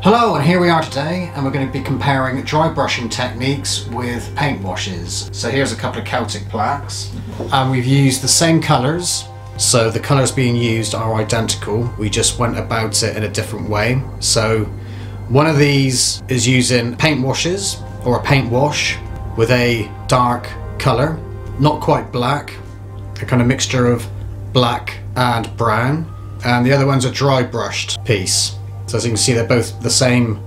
Hello, and here we are today, and we're going to be comparing dry brushing techniques with paint washes. So here's a couple of Celtic plaques, and we've used the same colours, so the colours being used are identical. We just went about it in a different way. So one of these is using paint washes, or a paint wash, with a dark colour, not quite black, a kind of mixture of black and brown, and the other one's a dry brushed piece. So as you can see, they're both the same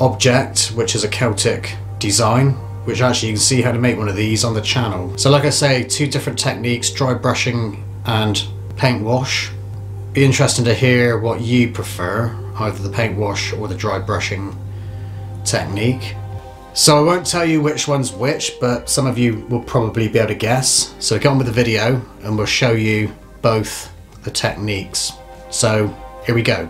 object, which is a Celtic design, which actually you can see how to make one of these on the channel. So like I say, two different techniques, dry brushing and paint wash. Be interesting to hear what you prefer, either the paint wash or the dry brushing technique. So I won't tell you which one's which, but some of you will probably be able to guess. So get on with the video and we'll show you both the techniques. So here we go.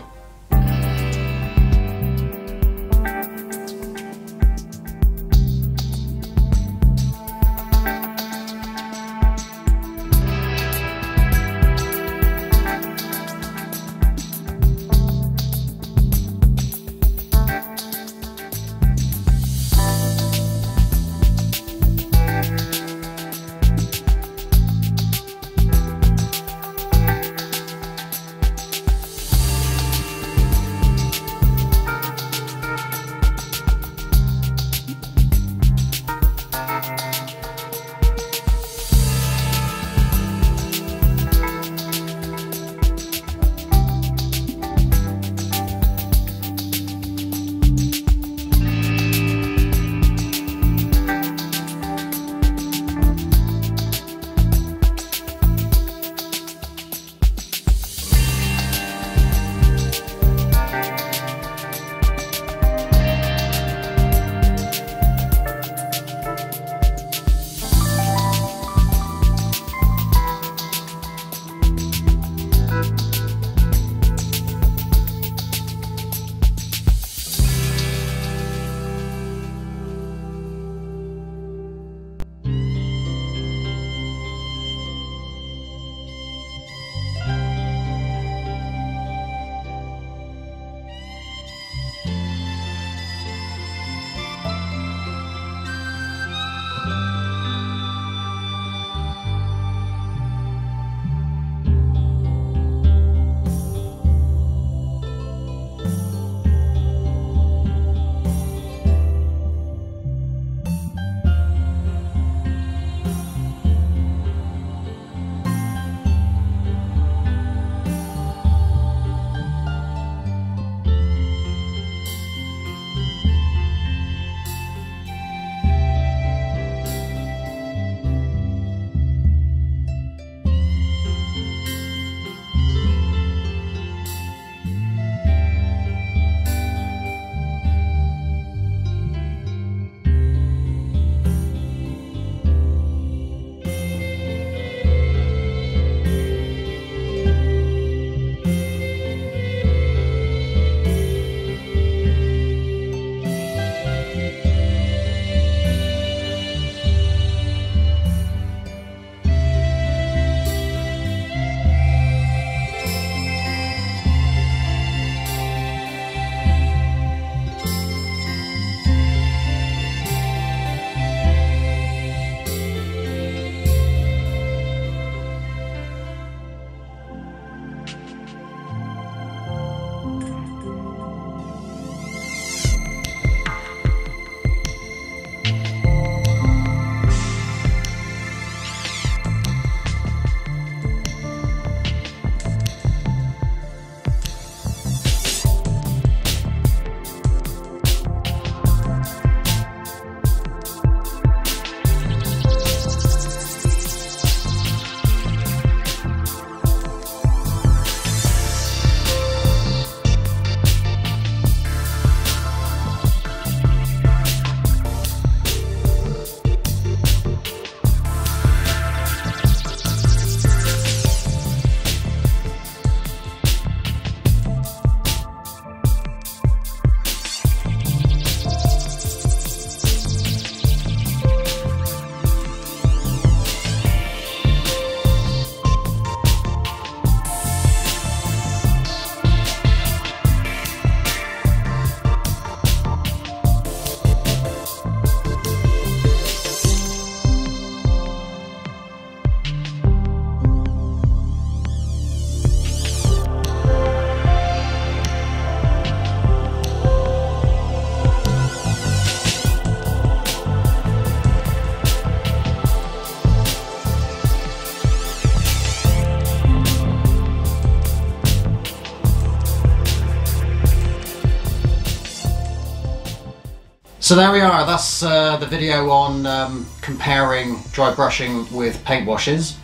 So there we are, that's the video on comparing dry brushing with paint washes.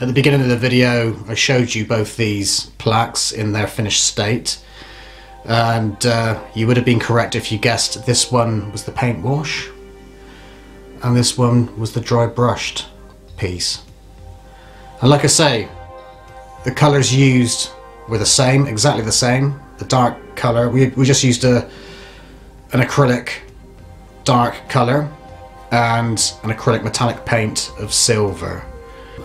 At the beginning of the video I showed you both these plaques in their finished state, and you would have been correct if you guessed this one was the paint wash and this one was the dry brushed piece. And like I say, the colours used were the same, exactly the same. The dark colour, we just used an acrylic dark colour and an acrylic metallic paint of silver,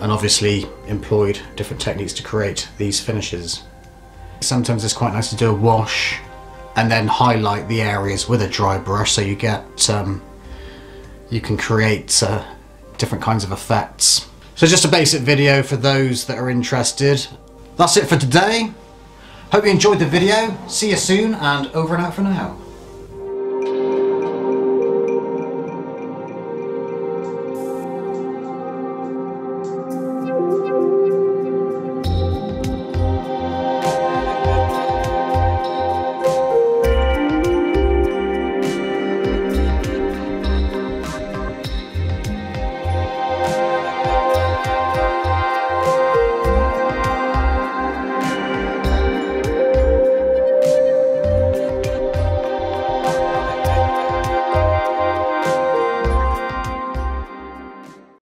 and obviously employed different techniques to create these finishes. Sometimes it's quite nice to do a wash and then highlight the areas with a dry brush, so you get you can create different kinds of effects. So just a basic video for those that are interested. That's it for today. Hope you enjoyed the video. See you soon, and over and out for now.